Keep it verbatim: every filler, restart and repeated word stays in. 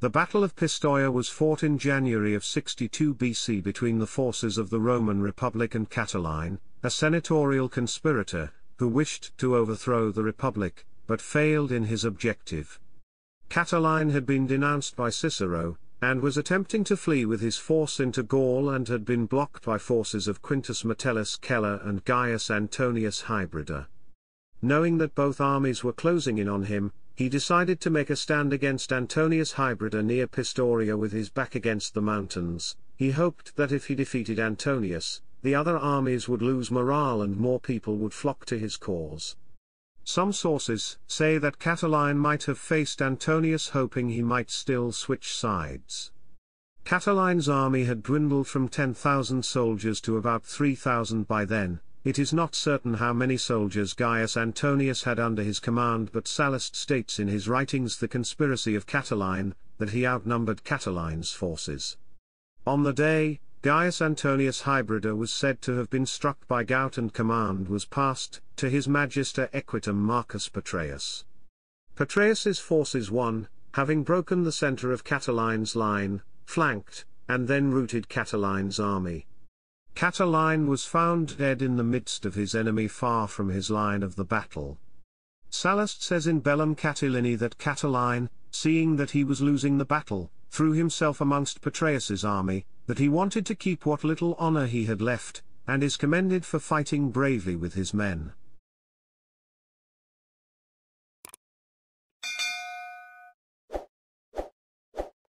The Battle of Pistoia was fought in January of sixty-two B C between the forces of the Roman Republic and Catiline, a senatorial conspirator, who wished to overthrow the Republic, but failed in his objective. Catiline had been denounced by Cicero, and was attempting to flee with his force into Gaul and had been blocked by forces of Quintus Metellus Celer and Gaius Antonius Hybrida. Knowing that both armies were closing in on him, he decided to make a stand against Antonius Hybrida near Pistoria with his back against the mountains. He hoped that if he defeated Antonius, the other armies would lose morale and more people would flock to his cause. Some sources say that Catiline might have faced Antonius hoping he might still switch sides. Catiline's army had dwindled from ten thousand soldiers to about three thousand by then. It is not certain how many soldiers Gaius Antonius had under his command, but Sallust states in his writings The Conspiracy of Catiline, that he outnumbered Catiline's forces. On the day, Gaius Antonius Hybrida was said to have been struck by gout and command was passed to his Magister Equitum Marcus Petreius. Petreius's forces won, having broken the centre of Catiline's line, flanked, and then routed Catiline's army. Catiline was found dead in the midst of his enemy far from his line of the battle. Sallust says in Bellum Catilinae that Catiline, seeing that he was losing the battle, threw himself amongst Petreius's army, that he wanted to keep what little honour he had left, and is commended for fighting bravely with his men.